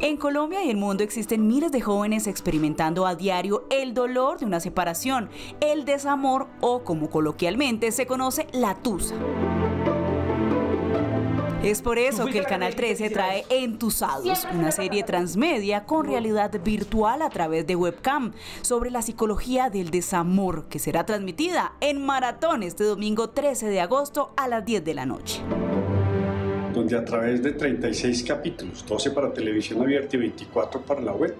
En Colombia y el mundo existen miles de jóvenes experimentando a diario el dolor de una separación, el desamor o, como coloquialmente se conoce, la tusa. Es por eso que el Canal 13 trae Entusados, una serie transmedia con realidad virtual a través de webcam sobre la psicología del desamor, que será transmitida en maratón este domingo 13 de agosto a las 10 de la noche. Donde a través de 36 capítulos, 12 para televisión abierta y 24 para la web,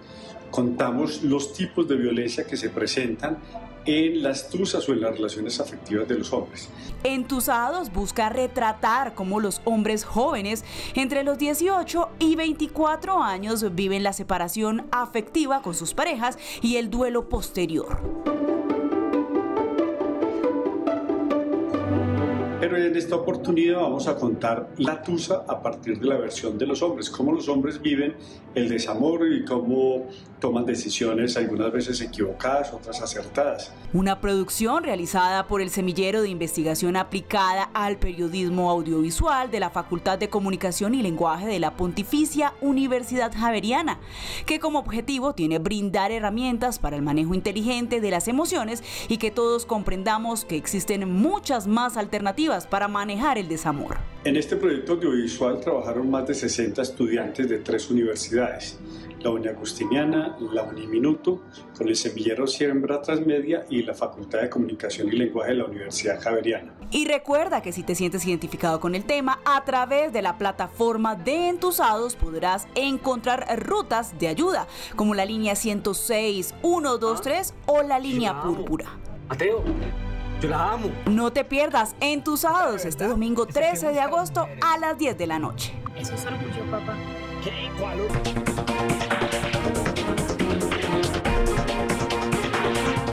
contamos los tipos de violencia que se presentan en las tusas o en las relaciones afectivas de los hombres. Entusados busca retratar cómo los hombres jóvenes entre los 18 y 24 años viven la separación afectiva con sus parejas y el duelo posterior. Pero en esta oportunidad vamos a contar la tusa a partir de la versión de los hombres, cómo los hombres viven el desamor y cómo toman decisiones algunas veces equivocadas, otras acertadas. Una producción realizada por el Semillero de Investigación Aplicada al Periodismo Audiovisual de la Facultad de Comunicación y Lenguaje de la Pontificia Universidad Javeriana, que como objetivo tiene brindar herramientas para el manejo inteligente de las emociones y que todos comprendamos que existen muchas más alternativas para manejar el desamor. En este proyecto audiovisual trabajaron más de 60 estudiantes de 3 universidades, la Uniagustiniana, la Uniminuto, con el semillero Siembra Transmedia y la Facultad de Comunicación y Lenguaje de la Universidad Javeriana. Y recuerda que si te sientes identificado con el tema, a través de la plataforma de Entusados podrás encontrar rutas de ayuda, como la línea 106, 123 o la línea púrpura. Mateo. Yo la amo. No te pierdas Entusados este domingo 13 de agosto a las 10 de la noche. Eso es orgullo, papá.